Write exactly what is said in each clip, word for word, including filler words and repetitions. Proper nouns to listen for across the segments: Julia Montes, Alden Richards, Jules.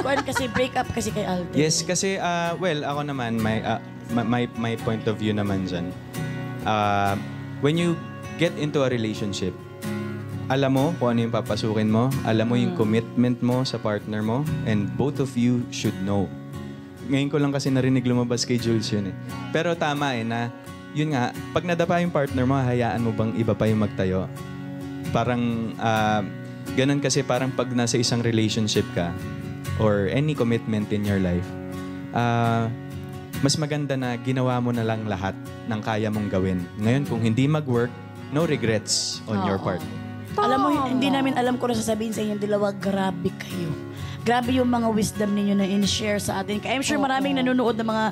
kuan kasi break up kasi kay Alden. Yes, kasi uh, well, ako naman my uh, my my point of view naman diyan. Uh, when you get into a relationship, alam mo kung ano yung papasukin mo, alam mo yung commitment mo sa partner mo, and both of you should know. Ngayon ko lang kasi narinig lumabas kay Jules yun eh. Pero tama eh na, yun nga, pag nadapa yung partner mo, hayaan mo bang iba pa yung magtayo? Parang, uh, ganun kasi parang pag nasa isang relationship ka or any commitment in your life, uh, mas maganda na ginawa mo na lang lahat ng kaya mong gawin. Ngayon, kung hindi mag-work, no regrets on oh, your part. Oh. Alam mo, hindi namin alam kung nasasabihin sa inyong dalawa, grabe kayo. Grabe yung mga wisdom ninyo na in-share sa atin. I'm sure maraming nanonood na mga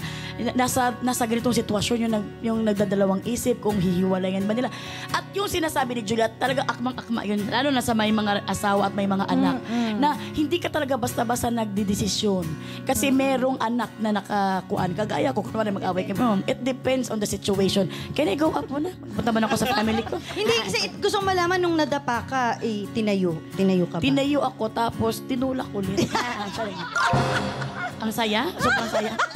nasa, nasa ganitong sitwasyon yung, yung nagdadalawang isip kung hihiwalayan ba nila. At yung sinasabi ni Julia, talaga akmang-akma yun. Lalo na sa may mga asawa at may mga anak. Mm-hmm. Na hindi ka talaga basta-basta nagdidesisyon. Kasi mm-hmm. merong anak na nakakuan. Kagaya ko, kung naman mag-away kayo. Mm-hmm. It depends on the situation. Can I go up muna? Punta man ako sa family ko. Hindi, kasi gusto kong malaman nung nadapa ka, eh, tinayo. Tinayo ka ba? Tinayo ako, tapos tinulak ulit. Ah, sorry. Ang saya? Sobrang saya.